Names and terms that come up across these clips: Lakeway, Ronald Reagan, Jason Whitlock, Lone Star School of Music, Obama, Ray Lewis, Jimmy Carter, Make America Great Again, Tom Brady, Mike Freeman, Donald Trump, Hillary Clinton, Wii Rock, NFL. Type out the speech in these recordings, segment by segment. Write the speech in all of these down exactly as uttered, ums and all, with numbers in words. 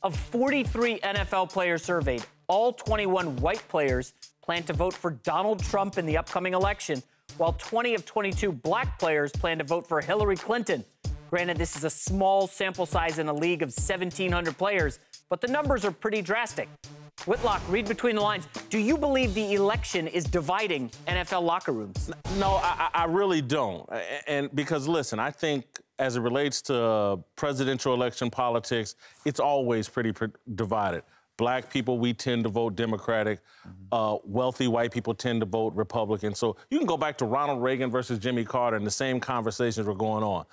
Of forty-three N F L players surveyed, all twenty-one white players plan to vote for Donald Trump in the upcoming election, while twenty of twenty-two black players plan to vote for Hillary Clinton. Granted, this is a small sample size in a league of seventeen hundred players, but the numbers are pretty drastic. Whitlock, read between the lines. Do you believe the election is dividing N F L locker rooms? No, I, I really don't. And because, listen, I think as it relates to presidential election politics, it's always pretty divided. Black people, we tend to vote Democratic. Mm-hmm. uh, wealthy white people tend to vote Republican. So you can go back to Ronald Reagan versus Jimmy Carter, and the same conversations were going on.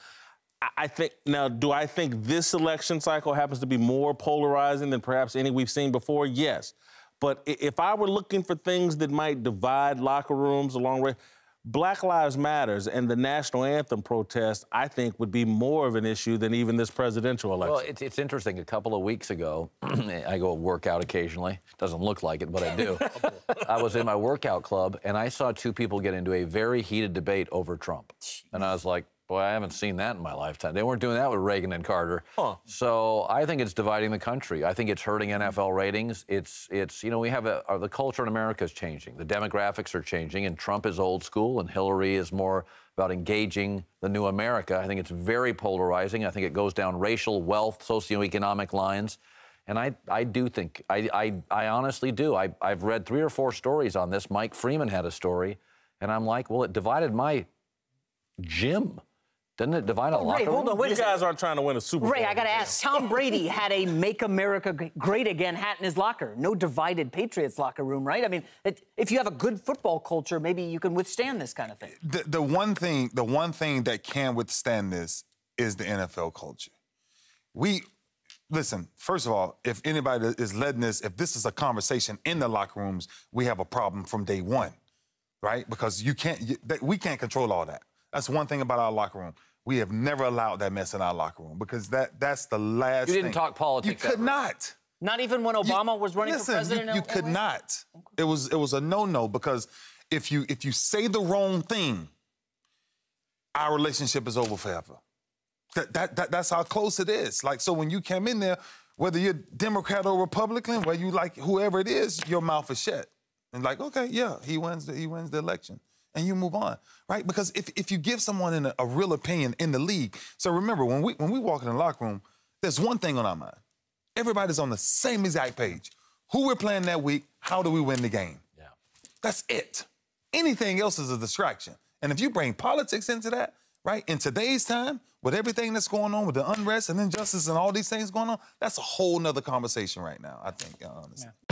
I think now, do I think this election cycle happens to be more polarizing than perhaps any we've seen before? Yes. But if I were looking for things that might divide locker rooms along with Black Lives Matter and the national anthem protest, I think would be more of an issue than even this presidential election. Well, it's, it's interesting. A couple of weeks ago, I go work out occasionally. Doesn't look like it, but I do. I was in my workout club, and I saw two people get into a very heated debate over Trump. And I was like, boy, I haven't seen that in my lifetime. They weren't doing that with Reagan and Carter. Huh. So I think it's dividing the country. I think it's hurting N F L ratings. It's, it's you know, we have a, uh, the culture in America is changing. The demographics are changing, and Trump is old school, and Hillary is more about engaging the new America. I think it's very polarizing. I think it goes down racial, wealth, socioeconomic lines. And I, I do think, I, I, I honestly do. I, I've read three or four stories on this. Mike Freeman had a story, and I'm like, well, it divided my gym. Doesn't it divide a oh, locker Ray, room? Hold on, wait you guys aren't trying to win a Super Bowl. Ray, I got to ask, Tom Brady had a Make America Great Again hat in his locker. No divided Patriots locker room, right? I mean, it, if you have a good football culture, maybe you can withstand this kind of thing. The, the, one thing, the one thing that can withstand this is the N F L culture. We, listen, first of all, if anybody is letting this, if this is a conversation in the locker rooms, we have a problem from day one, right? Because you can't, you, we can't control all that. That's one thing about our locker room. We have never allowed that mess in our locker room because that, that's the last thing. You didn't thing. talk politics. You could not. Not even when Obama you, was running listen, for president? You, you could not. It was, it was a no-no because if you, if you say the wrong thing, our relationship is over forever. That, that, that, that's how close it is. Like, so when you came in there, whether you're Democrat or Republican, whether you like whoever it is, your mouth is shut. And like, okay, yeah, he wins the, he wins the election. And you move on, right? Because if, if you give someone in a, a real opinion in the league, so remember, when we, when we walk in the locker room, there's one thing on our mind. Everybody's on the same exact page. Who we're playing that week, how do we win the game? Yeah. That's it. Anything else is a distraction. And if you bring politics into that, right, in today's time, with everything that's going on, with the unrest and injustice and all these things going on, that's a whole nother conversation right now, I think, honestly. Yeah.